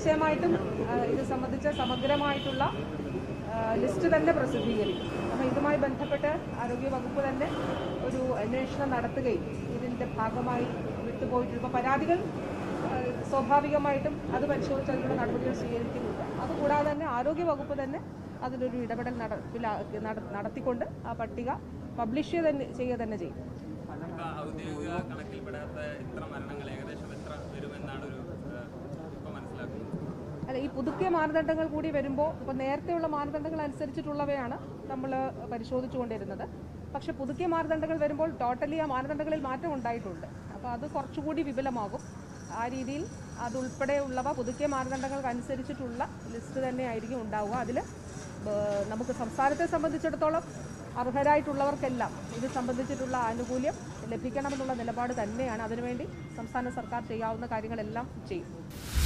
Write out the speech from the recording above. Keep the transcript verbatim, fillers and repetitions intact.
നിശ്ചയമായിട്ടും ഇത് സംബന്ധിച്ച സമഗ്രമായിട്ടുള്ള ലിസ്റ്റ് തന്നെ പ്രസിദ്ധീകരിക്കും. അപ്പോൾ ഇതുമായി ബന്ധപ്പെട്ട് ആരോഗ്യവകുപ്പ് തന്നെ ഒരു അന്വേഷണം നടത്തുകയും ഇതിൻ്റെ ഭാഗമായി വിട്ടുപോയിട്ടുള്ള പരാതികൾ സ്വാഭാവികമായിട്ടും അത് പരിശോധിച്ചതിനുള്ള നടപടികൾ സ്വീകരിക്കുന്നുണ്ട്. അതുകൂടാതെ തന്നെ ആരോഗ്യവകുപ്പ് തന്നെ അതിനൊരു ഇടപെടൽ നടത്തിക്കൊണ്ട് ആ പട്ടിക പബ്ലിഷ് തന്നെ ചെയ്യുക തന്നെ ചെയ്യും. അല്ല, ഈ പുതുക്കിയ മാനദണ്ഡങ്ങൾ കൂടി വരുമ്പോൾ ഇപ്പോൾ നേരത്തെയുള്ള മാനദണ്ഡങ്ങൾ അനുസരിച്ചിട്ടുള്ളവയാണ് നമ്മൾ പരിശോധിച്ചുകൊണ്ടിരുന്നത്. പക്ഷേ പുതുക്കിയ മാനദണ്ഡങ്ങൾ വരുമ്പോൾ ടോട്ടലി ആ മാനദണ്ഡങ്ങളിൽ മാറ്റം ഉണ്ടായിട്ടുണ്ട്. അപ്പോൾ അത് കുറച്ചുകൂടി വിപുലമാകും. ആ രീതിയിൽ അതുൾപ്പെടെയുള്ളവ പുതുക്കിയ മാനദണ്ഡങ്ങൾക്കനുസരിച്ചിട്ടുള്ള ലിസ്റ്റ് തന്നെയായിരിക്കും ഉണ്ടാവുക. അതിൽ നമുക്ക് സംസ്ഥാനത്തെ സംബന്ധിച്ചിടത്തോളം അർഹരായിട്ടുള്ളവർക്കെല്ലാം ഇത് സംബന്ധിച്ചിട്ടുള്ള ആനുകൂല്യം ലഭിക്കണമെന്നുള്ള നിലപാട് തന്നെയാണ്. അതിനുവേണ്ടി സംസ്ഥാന സർക്കാർ ചെയ്യാവുന്ന കാര്യങ്ങളെല്ലാം ചെയ്യും.